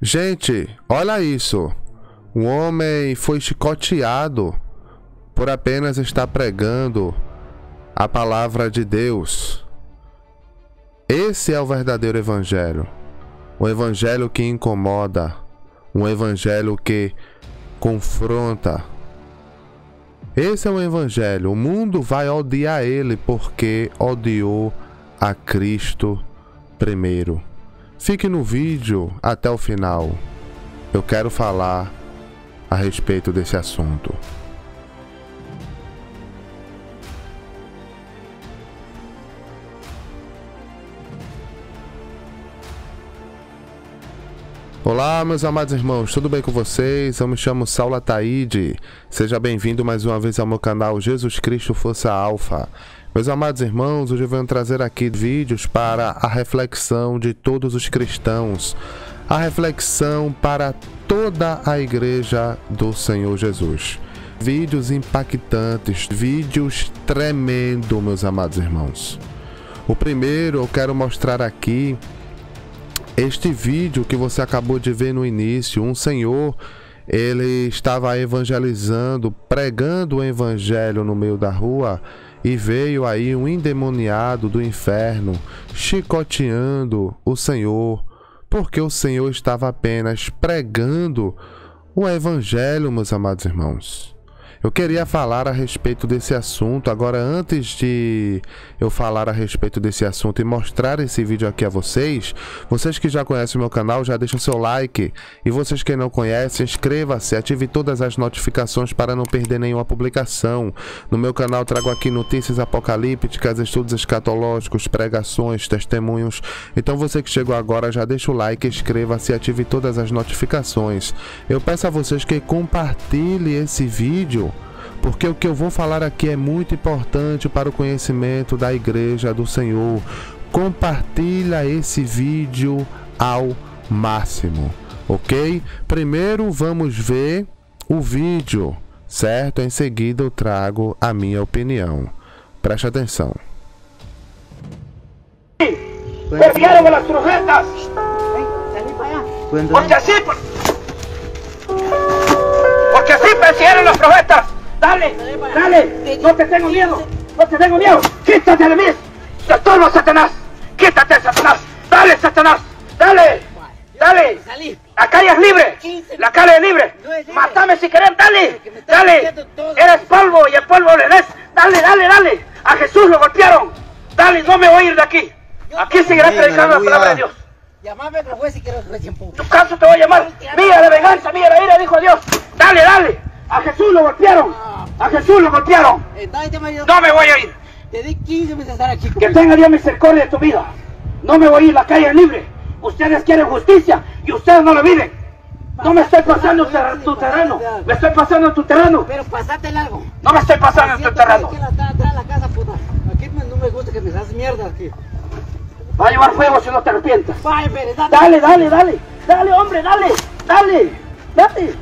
Gente, olha isso. Um homem foi chicoteado por apenas estar pregando a palavra de Deus. Esse é o verdadeiro evangelho. Um evangelho que incomoda. Um evangelho que confronta. Esse é um evangelho. O mundo vai odiar ele porque odiou a Cristo primeiro. Fique no vídeo até o final. Eu quero falar a respeito desse assunto. Olá, meus amados irmãos, tudo bem com vocês? Eu me chamo Saulo Ataíde. Seja bem-vindo mais uma vez ao meu canal Jesus Cristo Força Alfa. Meus amados irmãos, hoje eu venho trazer aqui vídeos para a reflexão de todos os cristãos. A reflexão para toda a igreja do Senhor Jesus. Vídeos impactantes, vídeos tremendo, meus amados irmãos. O primeiro eu quero mostrar aqui este vídeo que você acabou de ver no início. Um senhor, ele estava evangelizando, pregando o evangelho no meio da rua, e veio aí um endemoniado do inferno, chicoteando o senhor, porque o senhor estava apenas pregando o evangelho, meus amados irmãos. Eu queria falar a respeito desse assunto. Agora, antes de eu falar a respeito desse assunto e mostrar esse vídeo aqui a vocês, vocês que já conhecem o meu canal, já deixam seu like. E vocês que não conhecem, inscreva-se, ative todas as notificações para não perder nenhuma publicação. No meu canal trago aqui notícias apocalípticas, estudos escatológicos, pregações, testemunhos. Então você que chegou agora, já deixa o like, inscreva-se, ative todas as notificações. Eu peço a vocês que compartilhem esse vídeo, porque o que eu vou falar aqui é muito importante para o conhecimento da igreja do Senhor. Compartilha esse vídeo ao máximo, ok? Primeiro vamos ver o vídeo, certo? Em seguida eu trago a minha opinião. Preste atenção. Porque así persiguieron los profetas. Dale, dale, no te tengo miedo, no te tengo miedo. Quítate de mí, te estorbo, Satanás. Quítate, Satanás. Dale, Satanás, dale, dale. La calle es libre, la calle es libre. Mátame si querés, dale, dale. Eres polvo y el polvo le des. Dale, dale, dale. A Jesús lo golpearon. Dale, no me voy a ir de aquí. Aquí seguirás predicando la palabra de Dios. Llamame como juez si quieres juez tiempo. Tu caso te voy a llamar. Mía de venganza, mía de ira, dijo Dios. Dale, dale. A Jesús lo golpearon. A Jesús lo golpearon. No me voy a ir. Te di 15 meses a estar aquí. Que tenga Dios misericordia de tu vida. No me voy a ir, la calle es libre. Ustedes quieren justicia y ustedes no lo viven. No me estoy pasando en tu terreno. Me estoy pasando en tu terreno. Pero pasate largo. No me estoy pasando en tu terreno. Aquí no me gusta que me hagas mierda aquí. Va a llevar fuego si no te arrepientas. Dale, dale, dale. Dale, hombre, dale. Dale, dale.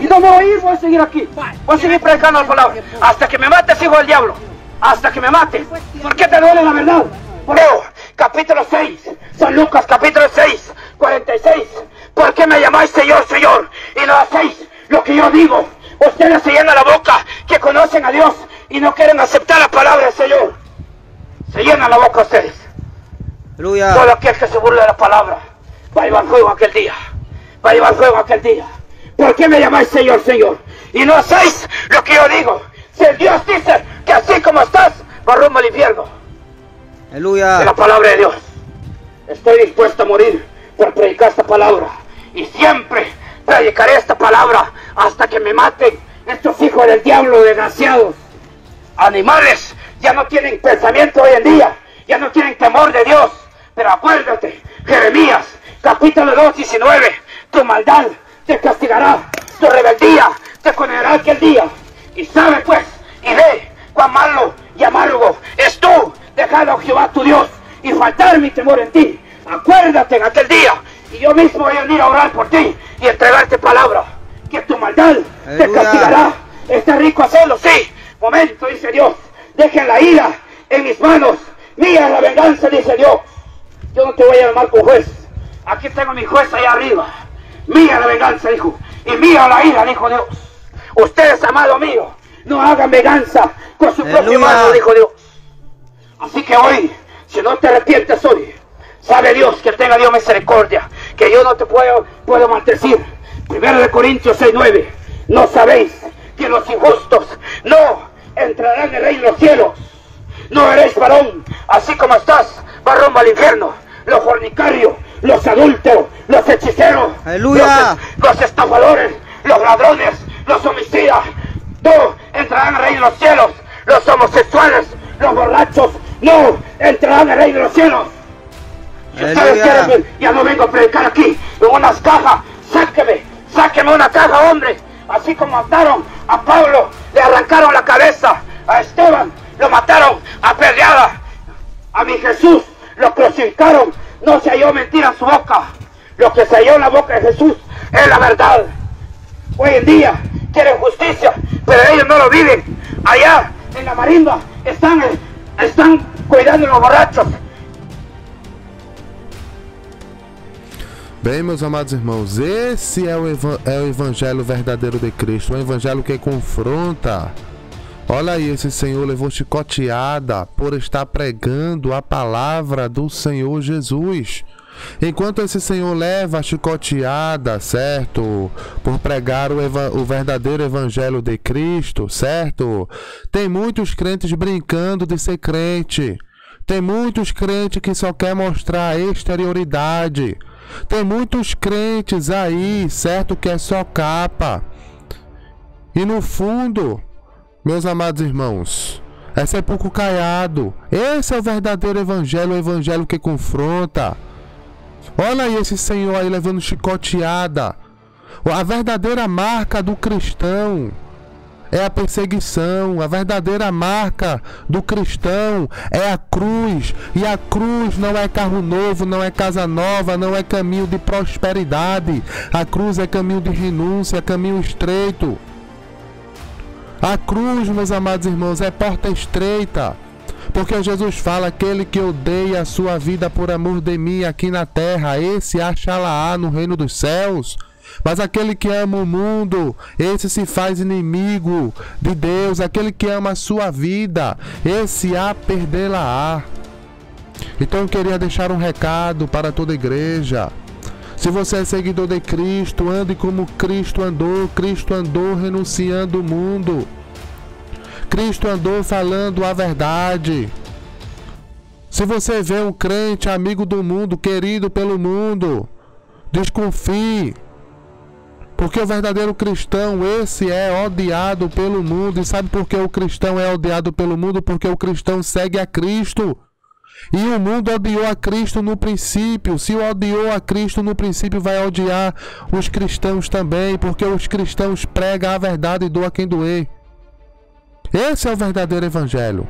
Y no me voy a ir, voy a seguir aquí. Voy a seguir predicando la palabra. Hasta que me mates, hijo del diablo. Hasta que me mates. ¿Por qué te duele la verdad? Leo, capítulo 6. San Lucas, capítulo 6, 46. ¿Por qué me llamáis Señor, Señor? Y no hacéis lo que yo digo. Ustedes se llenan la boca que conocen a Dios y no quieren aceptar la palabra del Señor. Se llenan la boca ustedes. Aleluya. Solo aquel que se burla de la palabra va a llevar fuego aquel día. Va a llevar fuego aquel día. ¿Por qué me llamáis Señor, Señor? Y no hacéis lo que yo digo. Si Dios dice que así como estás, va rumbo al infierno. Aleluya. De la palabra de Dios. Estoy dispuesto a morir por predicar esta palabra. Y siempre predicaré esta palabra hasta que me maten estos hijos del diablo desgraciados. Animales ya no tienen pensamiento hoy en día. Ya no tienen temor de Dios. Pero acuérdate, Jeremías, capítulo 2, 19, tu maldad te castigará, tu rebeldía te condenará aquel día. Y sabe pues, y ve cuán malo y amargo es tú, dejar a Jehová tu Dios y faltar mi temor en ti. Acuérdate en aquel día, y yo mismo voy a venir a orar por ti y entregarte palabra, que tu maldad te castigará. Está rico hacerlo, sí. Momento, dice Dios, dejen la ira en mis manos. Mía la venganza, dice Dios. Yo no te voy a llamar como juez. Aquí tengo mi jueza ahí arriba. Mía la venganza, dijo. Y mía la ira, dijo Dios. Ustedes, amados míos, no hagan venganza con su propio mano, dijo Dios. Así que hoy, si no te arrepientes hoy, sabe Dios que tenga Dios misericordia, que yo no te puedo maldecir. 1 Corintios 6:9. No sabéis que los injustos no entrarán en el reino de los cielos. No eres varón, así como estás, varón va al infierno. Los fornicarios, los adúlteros, los hechiceros, los estafadores, los ladrones, los homicidas, no entrarán al reino de los cielos. Los homosexuales, los borrachos, no entrarán al reino de los cielos. Si ustedes quieren, ya no vengo a predicar aquí, en unas cajas, sáqueme una caja, hombre. Así como mataron a Pablo, le arrancaron la cabeza, a Esteban lo mataron a pedradas, a mi Jesús lo crucificaron, no se halló mentira en su boca. Lo que se halló en la boca de Jesús es la verdad. Hoy en día quieren justicia, pero ellos no lo viven. Allá en la marimba están cuidando a los borrachos. Bem, meus amados irmãos, esse é o evangelho verdadeiro de Cristo, o evangelho que confronta. Olha aí, esse senhor levou chicoteada por estar pregando a palavra do Senhor Jesus. Enquanto esse senhor leva chicoteada, certo? Por pregar o verdadeiro evangelho de Cristo, certo? Tem muitos crentes brincando de ser crente. Tem muitos crentes que só quer mostrar exterioridade. Tem muitos crentes aí, certo? Que é só capa. E no fundo, meus amados irmãos, é sepulcro caiado. Esse é o verdadeiro evangelho, o evangelho que confronta. Olha aí esse senhor aí levando chicoteada. A verdadeira marca do cristão é a perseguição. A verdadeira marca do cristão é a cruz. E a cruz não é carro novo, não é casa nova, não é caminho de prosperidade. A cruz é caminho de renúncia, é caminho estreito. A cruz, meus amados irmãos, é porta estreita. Porque Jesus fala, aquele que odeia a sua vida por amor de mim aqui na terra, esse achá-la-á no reino dos céus. Mas aquele que ama o mundo, esse se faz inimigo de Deus. Aquele que ama a sua vida, esse a perdê-la-á. Então eu queria deixar um recado para toda a igreja. Se você é seguidor de Cristo, ande como Cristo andou. Cristo andou renunciando o mundo. Cristo andou falando a verdade. Se você vê um crente amigo do mundo, querido pelo mundo, desconfie. Porque o verdadeiro cristão, esse é odiado pelo mundo. E sabe por que o cristão é odiado pelo mundo? Porque o cristão segue a Cristo. E o mundo odiou a Cristo no princípio. Se odiou a Cristo no princípio, vai odiar os cristãos também. Porque os cristãos pregam a verdade e doa quem doer. Esse é o verdadeiro evangelho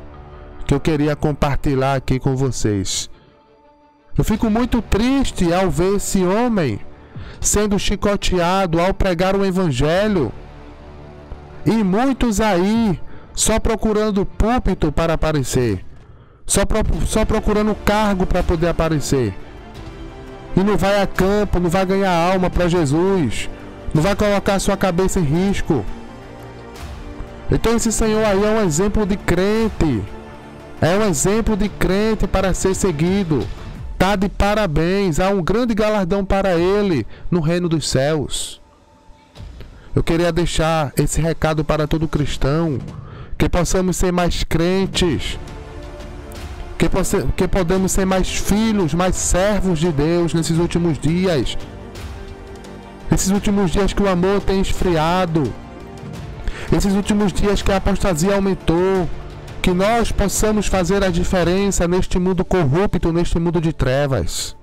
que eu queria compartilhar aqui com vocês. Eu fico muito triste ao ver esse homem sendo chicoteado ao pregar o evangelho. E muitos aí só procurando púlpito para aparecer, só procurando cargo para poder aparecer. E não vai a campo, não vai ganhar alma para Jesus, não vai colocar sua cabeça em risco. Então esse senhor aí é um exemplo de crente. É um exemplo de crente para ser seguido. Tá de parabéns, há um grande galardão para ele no reino dos céus. Eu queria deixar esse recado para todo cristão, que possamos ser mais crentes, que podemos ser mais filhos, mais servos de Deus nesses últimos dias. Esses últimos dias que o amor tem esfriado, esses últimos dias que a apostasia aumentou, que nós possamos fazer a diferença neste mundo corrupto, neste mundo de trevas.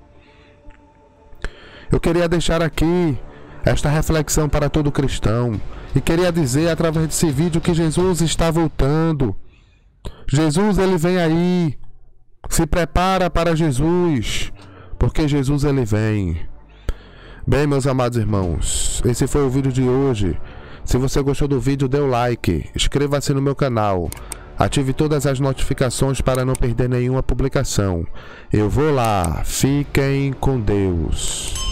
Eu queria deixar aqui esta reflexão para todo cristão. E queria dizer através desse vídeo que Jesus está voltando. Jesus, ele vem aí. Se prepara para Jesus, porque Jesus, ele vem. Bem, meus amados irmãos, esse foi o vídeo de hoje. Se você gostou do vídeo, dê o like, inscreva-se no meu canal. Ative todas as notificações para não perder nenhuma publicação. Eu vou lá. Fiquem com Deus.